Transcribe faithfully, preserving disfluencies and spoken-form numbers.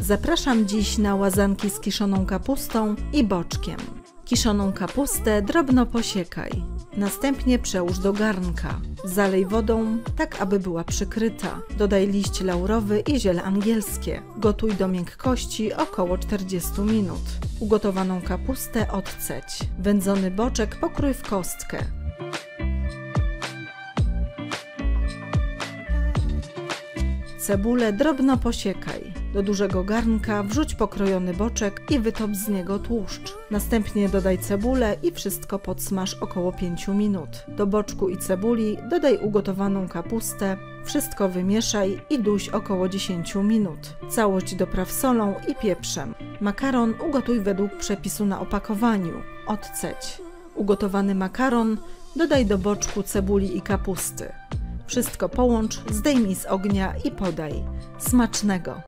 Zapraszam dziś na łazanki z kiszoną kapustą i boczkiem. Kiszoną kapustę drobno posiekaj. Następnie przełóż do garnka. Zalej wodą, tak aby była przykryta. Dodaj liść laurowy i ziele angielskie. Gotuj do miękkości około czterdziestu minut. Ugotowaną kapustę odcedź. Wędzony boczek pokrój w kostkę. Cebulę drobno posiekaj. Do dużego garnka wrzuć pokrojony boczek i wytop z niego tłuszcz. Następnie dodaj cebulę i wszystko podsmaż około pięciu minut. Do boczku i cebuli dodaj ugotowaną kapustę, wszystko wymieszaj i duś około dziesięciu minut. Całość dopraw solą i pieprzem. Makaron ugotuj według przepisu na opakowaniu. Odcedź. Ugotowany makaron dodaj do boczku cebuli i kapusty. Wszystko połącz, zdejmij z ognia i podaj. Smacznego!